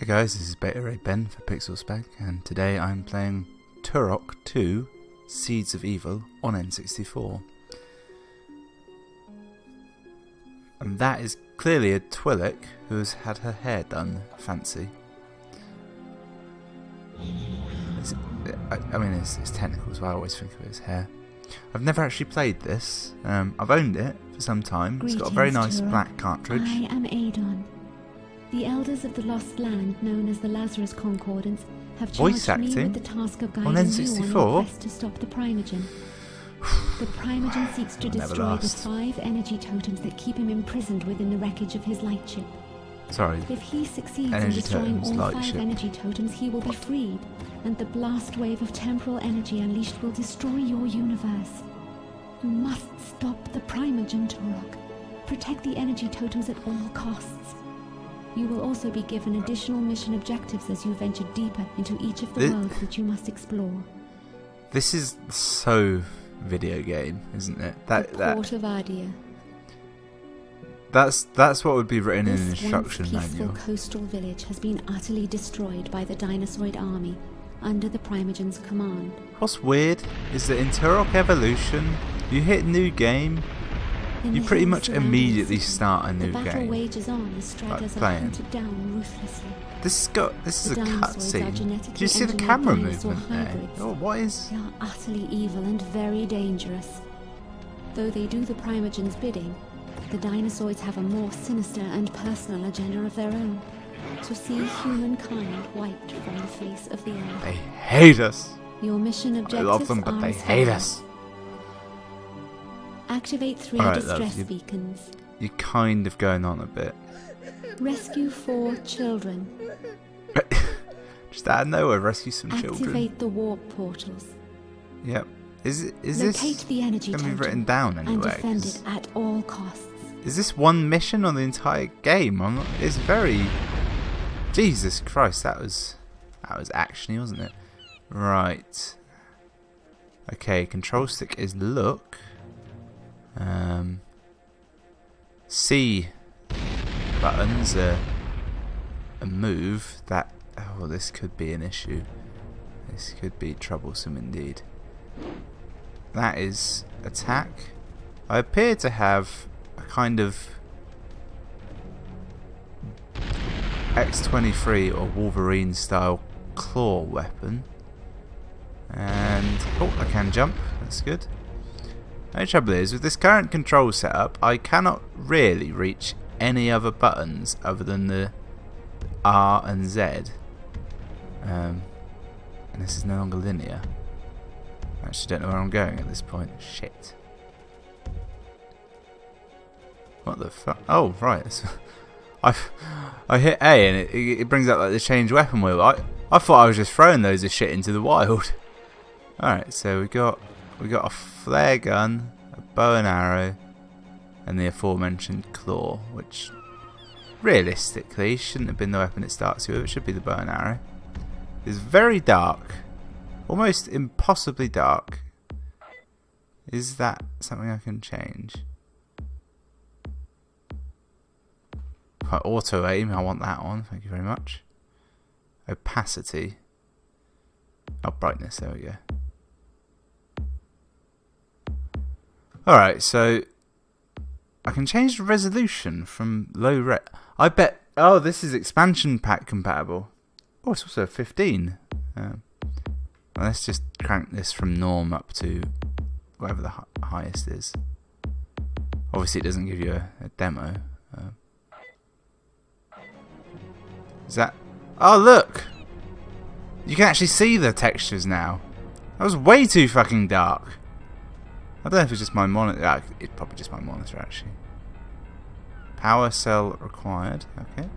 Hey guys, this is Beta Ray Ben for PixelSpec, and today I'm playing Turok 2: Seeds of Evil on N64. And that is clearly a Twilek who has had her hair done fancy. I mean, it's technical as well, I always think of it as hair. I've never actually played this. I've owned it for some time. Greetings, it's got a very nice Turok. Black cartridge. I am Adon. The elders of the lost land, known as the Lazarus Concordance, have charged me with the task of guiding you on your quest to stop the Primogen. The Primogen seeks to destroy the 5 energy totems that keep him imprisoned within the wreckage of his light ship. If he succeeds in destroying all 5 energy totems, he will be freed, and the blast wave of temporal energy unleashed will destroy your universe. You must stop the Primogen, Turok. Protect the energy totems at all costs. You will also be given additional mission objectives as you venture deeper into each of the worlds that you must explore. This is so video game, isn't it? That's what would be written in an instruction manual. This coastal village has been utterly destroyed by the Dinozoid army under the Primogen's command. What's weird is that in Turok Evolution, you hit new game, you pretty much immediately start a new game. Like playing. This is a cutscene. Do you see the camera movement there? Oh, what is? They are utterly evil and very dangerous. Though they do the Primogen's bidding, the Dinosaurs have a more sinister and personal agenda of their own, to see humankind wiped from the face of the earth. They hate us! Your mission objectives I love them, but they hate us! Activate 3 distress beacons. You're kind of going on a bit. Rescue 4 children. Just out of nowhere, rescue some children. Activate the warp portals. Yep. Is this going to be written down anyway? And defend it at all costs. Is this one mission on the entire game? It's very... Jesus Christ, that was actiony, wasn't it? Right. Okay, control stick is look. C buttons a move. That this could be an issue. This could be troublesome indeed. That is attack. I appear to have a kind of X-23 or Wolverine style claw weapon. And I can jump, that's good. The trouble is, with this current control setup, I cannot really reach any other buttons other than the R and Z. And this is no longer linear. I actually don't know where I'm going at this point. Shit. What the fuck? Oh, right. I hit A and it brings up like the change weapon wheel. I thought I was just throwing loads of shit into the wild. Alright, so we got a flare gun, a bow and arrow, and the aforementioned claw, which realistically shouldn't have been the weapon it starts with. It should be the bow and arrow. It's very dark. Almost impossibly dark. Is that something I can change? Auto aim, I want that one, thank you very much. Opacity. Oh, brightness, there we go. Alright, so I can change the resolution from low res. I bet, oh, this is expansion pack compatible. Oh, it's also 15. Let's just crank this from norm up to whatever the highest is. Obviously it doesn't give you a demo. Is that... Oh look! You can actually see the textures now. That was way too fucking dark. I don't know if it's just my monitor. It's probably just my monitor actually. Power cell required. Okay.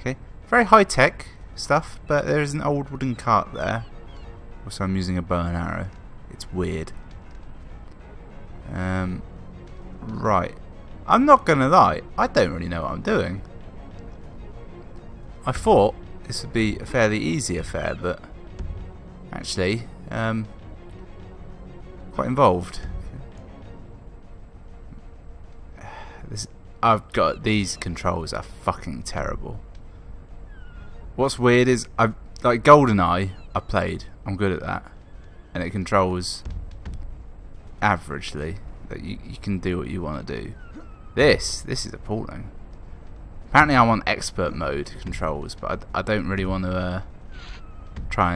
Okay. Very high tech stuff, but there is an old wooden cart there. Also, I'm using a bow and arrow. It's weird. Right. I'm not gonna lie. I don't really know what I'm doing. I thought this would be a fairly easy affair, but actually, quite involved. These controls are fucking terrible. What's weird is like Goldeneye, I played. I'm good at that, and it controls averagely. That you can do what you want to do. This is appalling. Apparently, I'm on expert mode controls, but I don't really want to try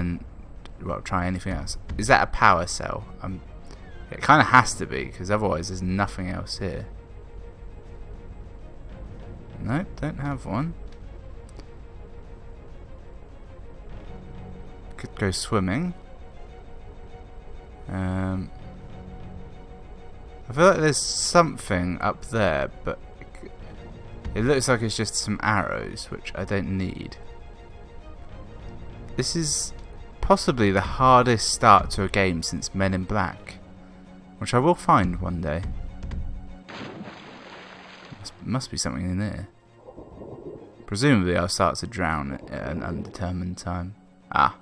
anything else. Is that a power cell? It kind of has to be, because otherwise there's nothing else here. Nope, don't have one. Could go swimming. I feel like there's something up there, but it looks like it's just some arrows, which I don't need. This is possibly the hardest start to a game since Men in Black, which I will find one day. Must be something in there. Presumably I'll start to drown at an undetermined time. Ah.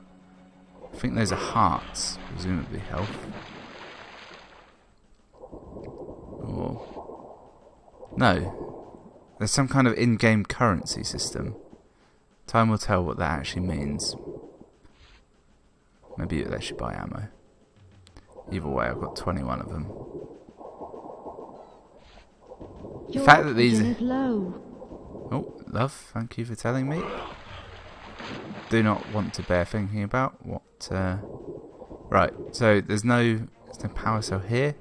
I think those are hearts. Presumably health. Oh. No. There's some kind of in-game currency system. Time will tell what that actually means. Maybe they should buy ammo. Either way, I've got 21 of them. The fact that these... Oh, love, thank you for telling me. Do not want to bear thinking about what... Right, so there's no power cell here.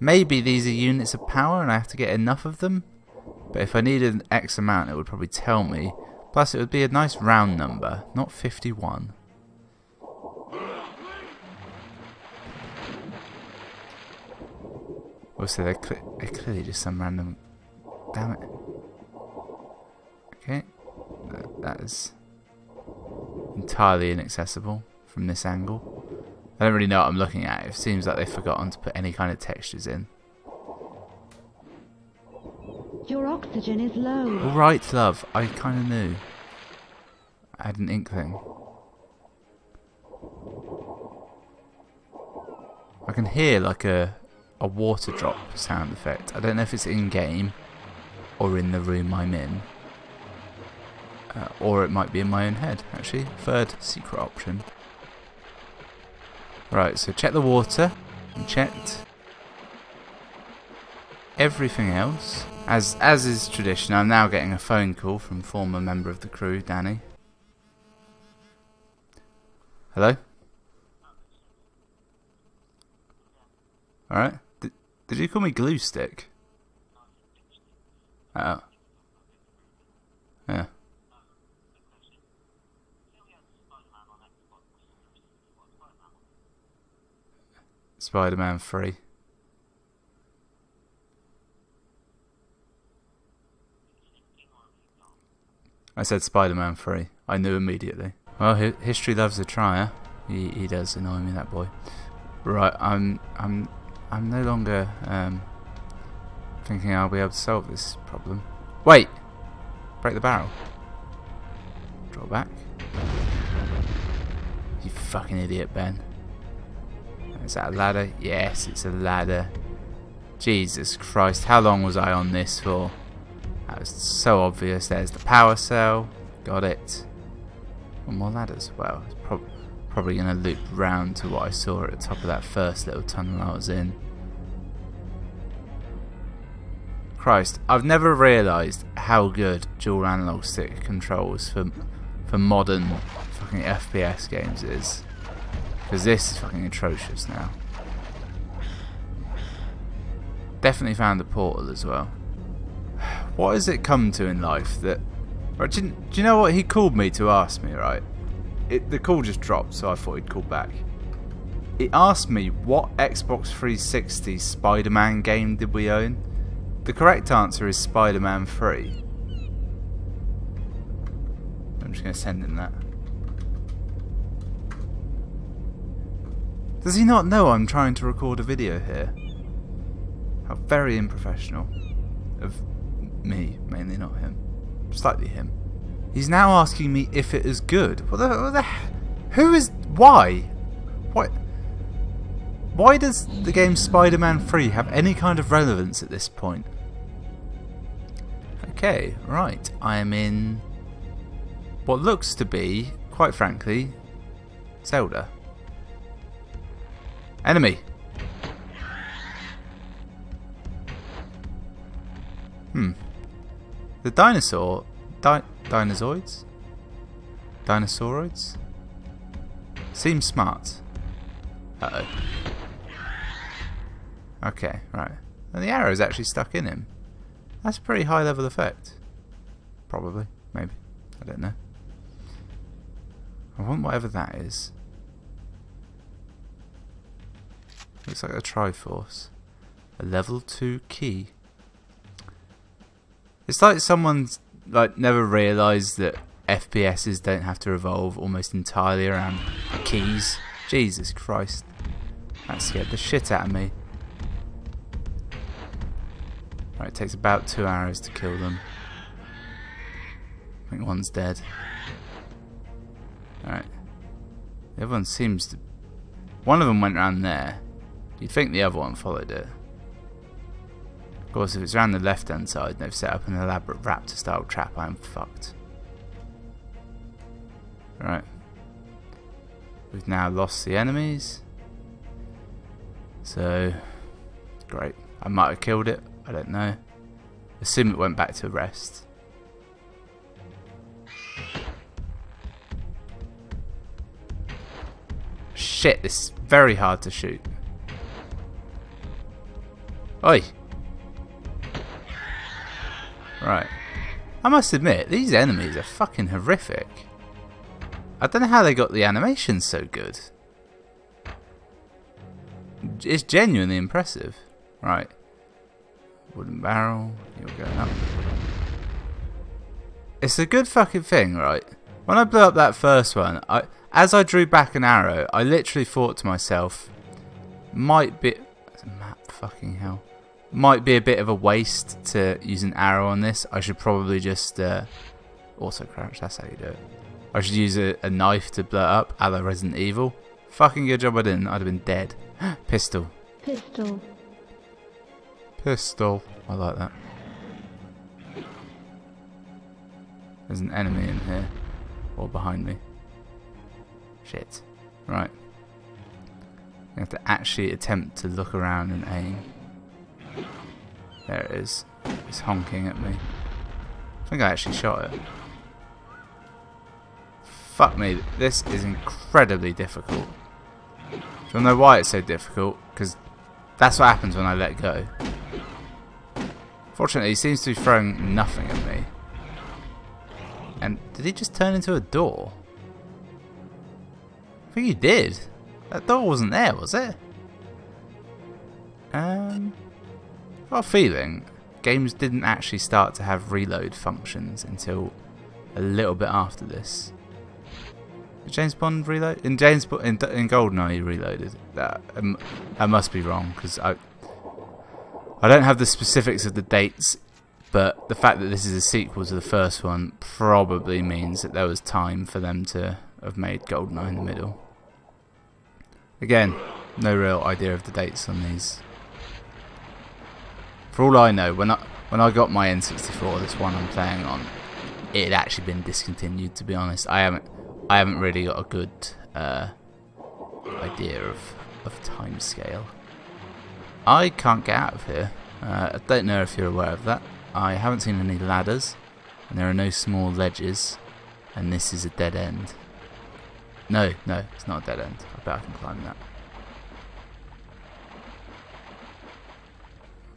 Maybe these are units of power and I have to get enough of them. But if I needed X amount, it would probably tell me. Plus, it would be a nice round number, not 51. Also, they're clearly just some random... Damn it. Okay. That is entirely inaccessible from this angle. I don't really know what I'm looking at. It seems like they've forgotten to put any kind of textures in. Your oxygen is low. All right, love. I kind of knew. I had an inkling. I can hear like a water drop sound effect. I don't know if it's in game or in the room I'm in, or it might be in my own head. Actually, third secret option. Right, so check the water. And checked everything else. As is tradition, I'm now getting a phone call from former member of the crew, Danny. Hello. All right. Did you call me glue stick? Oh. Yeah. Spider-Man 3. I said Spider-Man 3. I knew immediately. Well, history loves a trier. He does annoy me, that boy. Right, I'm no longer thinking I'll be able to solve this problem. Wait! Break the barrel. Draw back. You fucking idiot, Ben. Is that a ladder? Yes, it's a ladder. Jesus Christ, how long was I on this for? That was so obvious. There's the power cell. Got it. One more ladder as well. It's probably going to loop round to what I saw at the top of that first little tunnel I was in. Christ, I've never realised how good dual analog stick controls for modern fucking FPS games is. Because this is fucking atrocious now. Definitely found the portal as well. What has it come to in life that... Right, do you know what he called me to ask me, right? The call just dropped, so I thought he'd call back. He asked me what Xbox 360 Spider-Man game did we own. The correct answer is Spider-Man 3. I'm just going to send him that. Does he not know I'm trying to record a video here? How very unprofessional. Of me, mainly, not him. Slightly him. He's now asking me if it is good. What the who is... Why? What? Why does the game Spider-Man 3 have any kind of relevance at this point? Okay, right. I am in... what looks to be, quite frankly, Zelda. Enemy! The dinosaur... Dinozoids? Dinosauroids? Seems smart. Uh-oh. Okay, right. And the arrow's actually stuck in him. That's a pretty high level effect. Probably. Maybe. I don't know. I want whatever that is. Looks like a Triforce. A level 2 key. It's like someone's never realised that FPSs don't have to revolve almost entirely around keys. Jesus Christ. That scared the shit out of me. Right, it takes about 2 arrows to kill them. I think one's dead. Alright. The other one seems to... One of them went around there. You'd think the other one followed it. Of course, if it's around the left-hand side and they've set up an elaborate raptor-style trap, I'm fucked. Right. We've now lost the enemies. So... Great. I might have killed it. I don't know. Assume it went back to rest. Shit, this is very hard to shoot. Oi! Right. I must admit, these enemies are fucking horrific. I don't know how they got the animations so good. It's genuinely impressive. Right. Wooden barrel, you're going up. It's a good fucking thing, right? When I blew up that first one, as I drew back an arrow, I literally thought to myself, might be... That's a map, fucking hell. Might be a bit of a waste to use an arrow on this. I should probably just auto-crouch, that's how you do it. I should use a knife to blow it up, a la Resident Evil. Fucking good job I didn't, I'd have been dead. Pistol. Pistol. Pistol. I like that. There's an enemy in here. Or behind me. Shit. Right. I have to actually attempt to look around and aim. There it is. It's honking at me. I think I actually shot it. Fuck me. This is incredibly difficult. I don't know why it's so difficult. Because that's what happens when I let go. Fortunately, he seems to be throwing nothing at me. And did he just turn into a door? I think he did. That door wasn't there, was it? I've got a feeling games didn't actually start to have reload functions until a little bit after this. Did James Bond reload? In Goldeneye he reloaded. I must be wrong, because I don't have the specifics of the dates, but the fact that this is a sequel to the first one probably means that there was time for them to have made Goldeneye in the middle. Again, no real idea of the dates on these. For all I know, when I got my N64, this one I'm playing on, it had actually been discontinued, to be honest. I haven't really got a good idea of time scale. I can't get out of here. I don't know if you're aware of that. I haven't seen any ladders, and there are no small ledges, and this is a dead end. No, no, it's not a dead end. I bet I can climb that.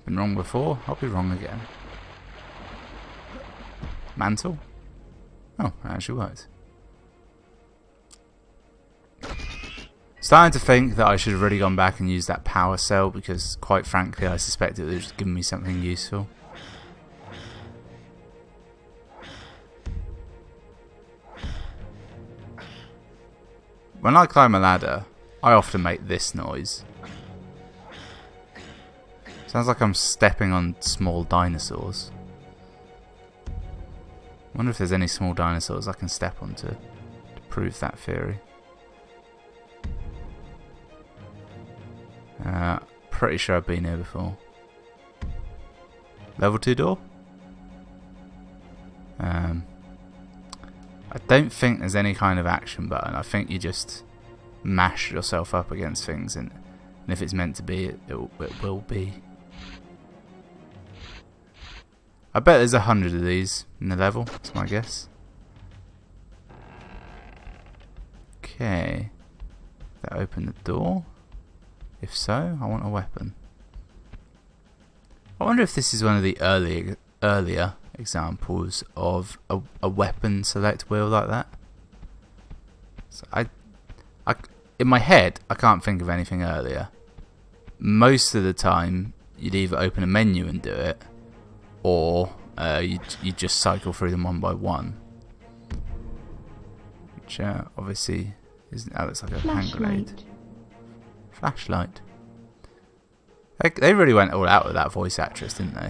Been wrong before, I'll be wrong again. Mantle? Oh, that actually worked. Starting to think that I should have really gone back and used that power cell, because quite frankly I suspect it would have just given me something useful. When I climb a ladder, I often make this noise. Sounds like I'm stepping on small dinosaurs. I wonder if there's any small dinosaurs I can step on to prove that theory. Pretty sure I've been here before. Level 2 door? I don't think there's any kind of action button. I think you just mash yourself up against things, and if it's meant to be, it will be. I bet there's 100 of these in the level, that's my guess. Okay. That opened the door? If so, I want a weapon. I wonder if this is one of the earlier examples of a weapon select wheel like that. So I in my head, I can't think of anything earlier. Most of the time, you'd either open a menu and do it, or you just cycle through them one by one. Which obviously isn't. That looks like a hand grenade. Flashlight. They really went all out with that voice actress, didn't they?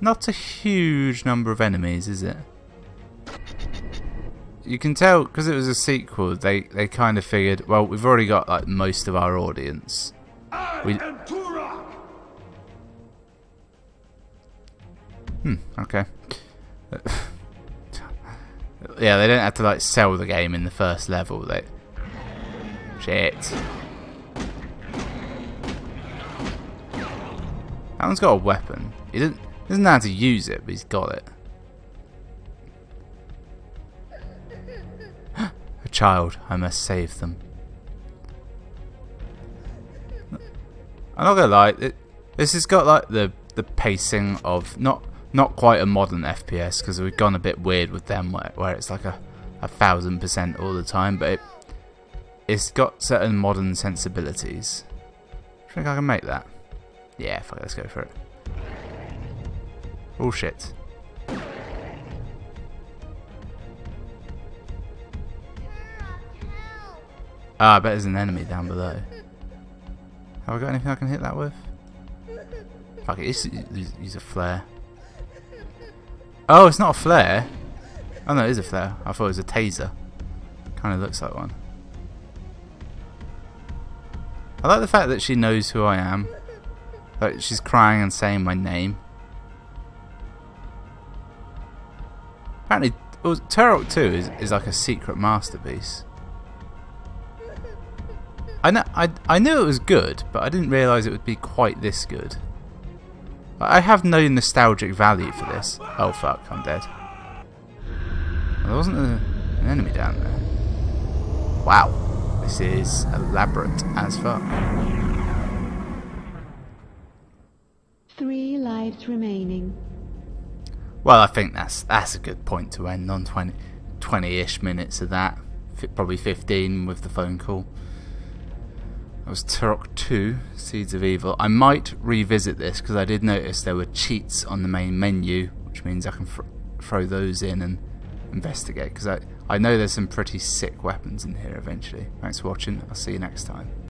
Not a huge number of enemies, is it? You can tell, because it was a sequel, they kind of figured, well, we've already got like most of our audience. I am Turok! Okay. Yeah, they don't have to like sell the game in the first level. They shit. That one's got a weapon. He doesn't know how to use it, but he's got it. A child, I must save them. I'm not gonna lie, this has got like the pacing of not quite a modern FPS, because we've gone a bit weird with them, where it's like a 1000% all the time, but it's got certain modern sensibilities. I think I can make that. Yeah, fuck, let's go for it. Oh shit. Ah, I bet there's an enemy down below. Have I got anything I can hit that with? Fuck it, use a flare. Oh, it's not a flare. Oh no, it is a flare. I thought it was a taser. Kind of looks like one. I like the fact that she knows who I am. Like, she's crying and saying my name. Apparently, well, Turok 2 is like a secret masterpiece. I knew it was good, but I didn't realise it would be quite this good. I have no nostalgic value for this. Oh fuck, I'm dead. Well, there wasn't an enemy down there. Wow, this is elaborate as fuck. 3 lives remaining. Well, I think that's a good point to end on. 20-ish minutes of that, probably 15 with the phone call. That was Turok 2, Seeds of Evil. I might revisit this because I did notice there were cheats on the main menu, which means I can throw those in and investigate, because I know there's some pretty sick weapons in here eventually. Thanks for watching, I'll see you next time.